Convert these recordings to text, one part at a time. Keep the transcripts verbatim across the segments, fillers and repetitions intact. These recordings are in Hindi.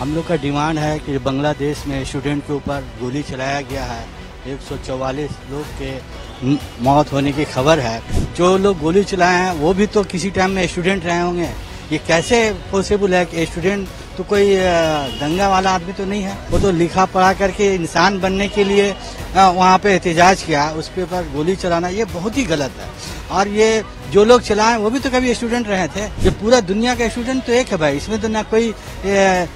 हम लोग का डिमांड है कि बांग्लादेश में स्टूडेंट के ऊपर गोली चलाया गया है। एक सौ चौवालीस लोग के मौत होने की खबर है। जो लोग गोली चलाए हैं वो भी तो किसी टाइम में स्टूडेंट रहे होंगे। ये कैसे पॉसिबल है कि स्टूडेंट तो कोई दंगा वाला आदमी तो नहीं है, वो तो लिखा पढ़ा करके इंसान बनने के लिए वहाँ पे एहतजाज किया, उस पे पर गोली चलाना ये बहुत ही गलत है। और ये जो लोग चलाएं वो भी तो कभी स्टूडेंट रहे थे। ये पूरा दुनिया का स्टूडेंट तो एक है भाई, इसमें तो ना कोई ए,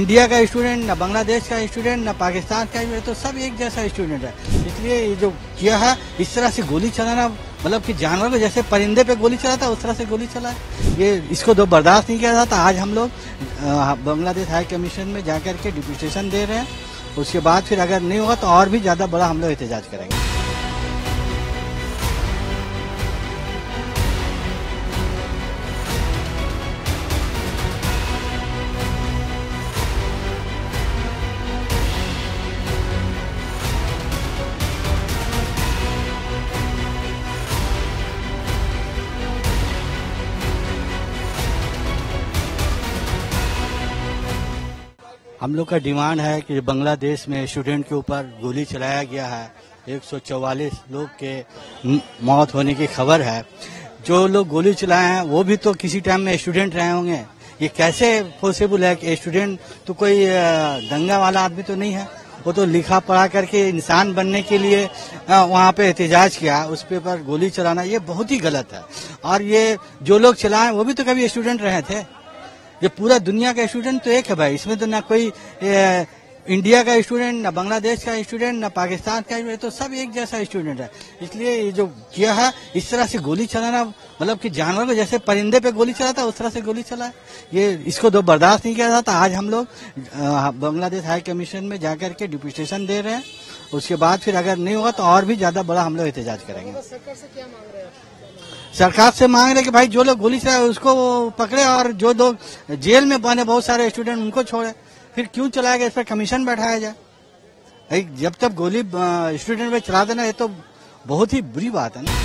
इंडिया का स्टूडेंट, ना बांग्लादेश का स्टूडेंट, ना पाकिस्तान का स्टूडेंट, तो सब एक जैसा स्टूडेंट है। इसलिए ये जो किया है इस तरह से गोली चलाना, मतलब कि जानवर को जैसे परिंदे पे गोली चलाता उस तरह से गोली चला, ये इसको तो बर्दाश्त नहीं किया जाता। आज हम लोग बांग्लादेश हाई कमीशन में जाकर के डिप्यूटेशन दे रहे हैं। उसके बाद फिर अगर नहीं होगा तो और भी ज़्यादा बड़ा हम लोग एहतजाज करेंगे। हम लोग का डिमांड है कि बांग्लादेश में स्टूडेंट के ऊपर गोली चलाया गया है। एक सौ चौवालीस लोग के मौत होने की खबर है। जो लोग गोली चलाए हैं वो भी तो किसी टाइम में स्टूडेंट रहे होंगे। ये कैसे पॉसिबल है कि स्टूडेंट तो कोई दंगा वाला आदमी तो नहीं है, वो तो लिखा पढ़ा करके इंसान बनने के लिए वहाँ पे एहतजाज किया, उस पे पर गोली चलाना ये बहुत ही गलत है। और ये जो लोग चलाएं वो भी तो कभी स्टूडेंट रहे थे। ये पूरा दुनिया का स्टूडेंट तो एक है भाई, इसमें तो ना कोई ए, इंडिया का स्टूडेंट, ना बांग्लादेश का स्टूडेंट, ना पाकिस्तान का स्टूडेंट, तो सब एक जैसा स्टूडेंट है। इसलिए ये जो किया है इस तरह से गोली चलाना, मतलब कि जानवर को जैसे परिंदे पे गोली चलाता उस तरह से गोली चला, ये इसको तो बर्दाश्त नहीं किया जाता। आज हम लोग बांग्लादेश हाई कमीशन में जाकर के डिप्यूटेशन दे रहे हैं। उसके बाद फिर अगर नहीं होगा तो और भी ज्यादा बड़ा हम लोग एहतजाज करेंगे। सरकार से मांग रहे कि भाई जो लोग गोली चलाए उसको पकड़े, और जो लोग जेल में बने बहुत सारे स्टूडेंट उनको छोड़े। फिर क्यों चलाया गया, इस पर कमीशन बैठाया जाए। जब तक गोली स्टूडेंट पे चला देना ये तो बहुत ही बुरी बात है ना।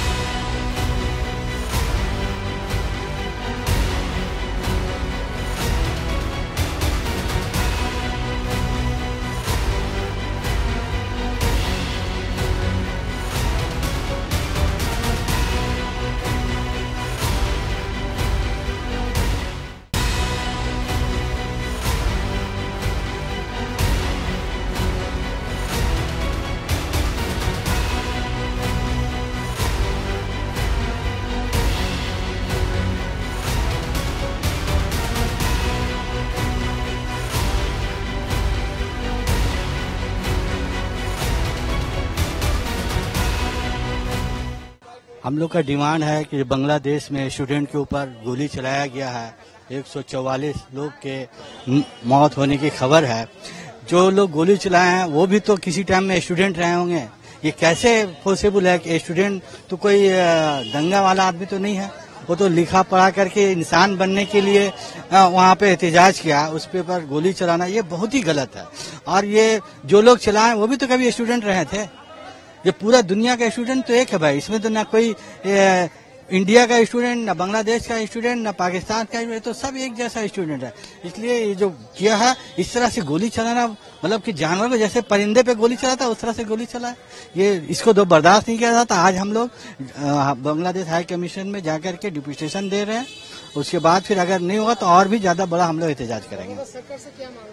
हम लोग का डिमांड है कि बांग्लादेश में स्टूडेंट के ऊपर गोली चलाया गया है। एक सौ चौवालीस लोग के मौत होने की खबर है। जो लोग गोली चलाए हैं वो भी तो किसी टाइम में स्टूडेंट रहे होंगे। ये कैसे पॉसिबल है कि स्टूडेंट तो कोई दंगा वाला आदमी तो नहीं है, वो तो लिखा पढ़ा करके इंसान बनने के लिए वहाँ पे एहतजाज किया, उस पे पर गोली चलाना ये बहुत ही गलत है। और ये जो लोग चलाएं वो भी तो कभी स्टूडेंट रहे थे। ये पूरा दुनिया का स्टूडेंट तो एक है भाई, इसमें तो ना कोई ए, इंडिया का स्टूडेंट, ना बांग्लादेश का स्टूडेंट, ना पाकिस्तान का स्टूडेंट, तो सब एक जैसा स्टूडेंट है। इसलिए ये जो किया है इस तरह से गोली चलाना, मतलब कि जानवर को जैसे परिंदे पे गोली चलाता उस तरह से गोली चला, ये इसको तो बर्दाश्त नहीं किया जाता। आज हम लोग बांग्लादेश हाई कमीशन में जाकर के डिप्यूटेशन दे रहे हैं। उसके बाद फिर अगर नहीं होगा तो और भी ज्यादा बड़ा हम लोग एहतजाज करेंगे।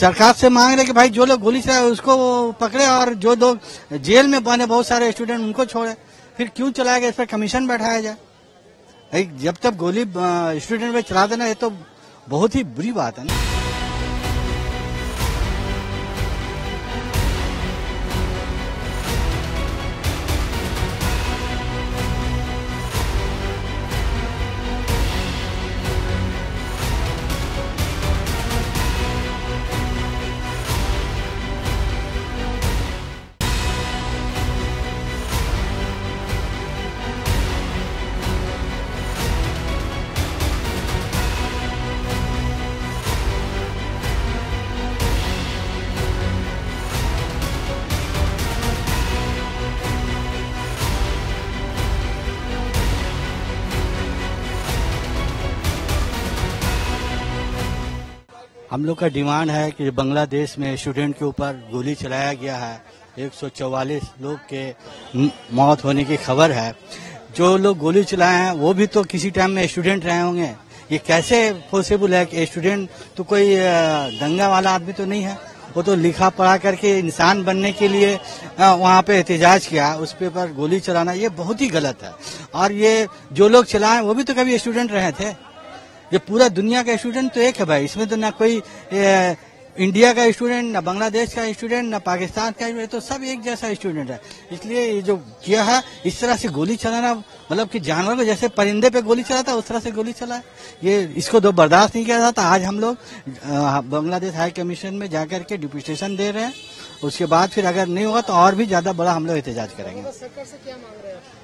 सरकार से मांग रहे कि भाई जो लोग गोली चलाए उसको पकड़े, और जो लोग जेल में बने बहुत सारे स्टूडेंट उनको छोड़े। फिर क्यों चलाया गया, इस पर कमीशन बैठाया जाए। जब तक गोली स्टूडेंट पे चला देना ये तो बहुत ही बुरी बात है ना। हम लोग का डिमांड है कि बांग्लादेश में स्टूडेंट के ऊपर गोली चलाया गया है। एक सौ चौवालीस लोग के मौत होने की खबर है। जो लोग गोली चलाए हैं वो भी तो किसी टाइम में स्टूडेंट रहे होंगे। ये कैसे पॉसिबल है कि स्टूडेंट तो कोई दंगा वाला आदमी तो नहीं है, वो तो लिखा पढ़ा करके इंसान बनने के लिए वहाँ पे एहतजाज किया, उस पे पर गोली चलाना ये बहुत ही गलत है। और ये जो लोग चलाएं वो भी तो कभी स्टूडेंट रहे थे। ये पूरा दुनिया का स्टूडेंट तो एक है भाई, इसमें तो ना कोई ए, इंडिया का स्टूडेंट, ना बांग्लादेश का स्टूडेंट, ना पाकिस्तान का स्टूडेंट, तो सब एक जैसा स्टूडेंट है। इसलिए ये जो किया है इस तरह से गोली चलाना, मतलब कि जानवर को जैसे परिंदे पे गोली चलाता उस तरह से गोली चला, ये इसको तो बर्दाश्त नहीं किया जाता। आज हम लोग बांग्लादेश हाई कमीशन में जाकर के डिप्यूटेशन दे रहे हैं, उसके बाद फिर अगर नहीं होगा तो और भी ज्यादा बड़ा हम लोग एहतजाज करेंगे।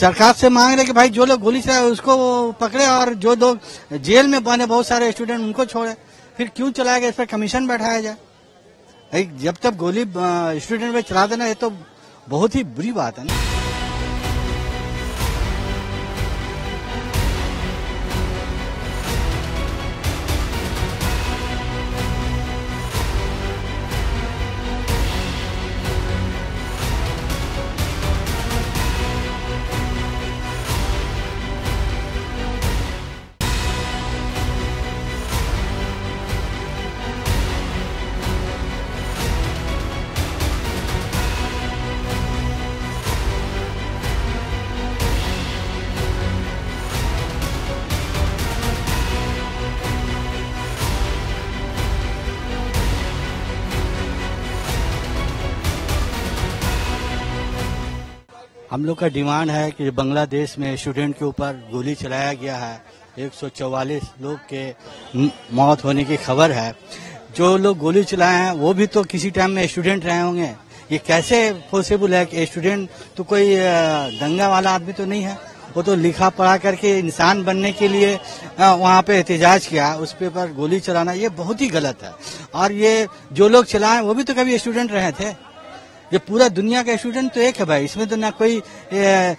सरकार से मांग रहे कि भाई जो लोग गोली चलाए उसको पकड़े और जो लोग जेल में बने बहुत सारे स्टूडेंट उनको छोड़े। फिर क्यों चलाया गया इस पर कमीशन बैठाया जाए। जब तक गोली स्टूडेंट पे चला देना ये तो बहुत ही बुरी बात है ना। हम लोग का डिमांड है कि बांग्लादेश में स्टूडेंट के ऊपर गोली चलाया गया है। एक सौ चौवालीस लोग के मौत होने की खबर है। जो लोग गोली चलाए हैं वो भी तो किसी टाइम में स्टूडेंट रहे होंगे। ये कैसे पॉसिबल है कि स्टूडेंट तो कोई दंगा वाला आदमी तो नहीं है, वो तो लिखा पढ़ा करके इंसान बनने के लिए वहाँ पे एहतजाज किया, उस पे पर गोली चलाना ये बहुत ही गलत है। और ये जो लोग चलाएं वो भी तो कभी स्टूडेंट रहे थे। ये पूरा दुनिया का स्टूडेंट तो एक है भाई, इसमें तो ना कोई ए,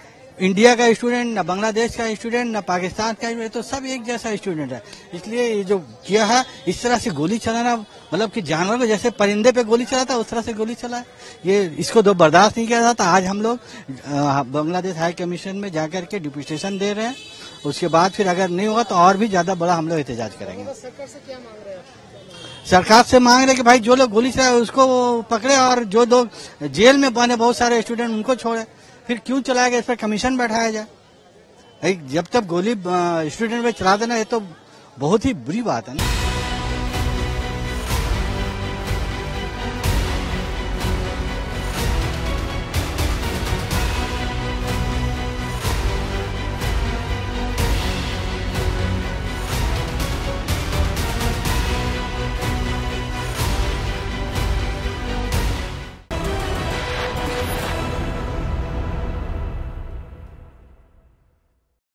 इंडिया का स्टूडेंट, ना बांग्लादेश का स्टूडेंट, ना पाकिस्तान का स्टूडेंट, तो सब एक जैसा स्टूडेंट है। इसलिए ये जो किया है इस तरह से गोली चलाना, मतलब कि जानवर को जैसे परिंदे पे गोली चलाता उस तरह से गोली चला, ये इसको तो बर्दाश्त नहीं किया जाता। आज हम लोग बांग्लादेश हाई कमीशन में जाकर के डिप्यूटेशन दे रहे हैं, उसके बाद फिर अगर नहीं होगा तो और भी ज्यादा बड़ा हम लोग एहतजाज करेंगे। सरकार से मांग रहे कि भाई जो लोग गोली चलाए उसको पकड़े और जो लोग जेल में बने बहुत सारे स्टूडेंट उनको छोड़े। फिर क्यों चलाया गया इस पर कमीशन बैठाया जाए। जब तक गोली स्टूडेंट पे चला देना ये तो बहुत ही बुरी बात है ना।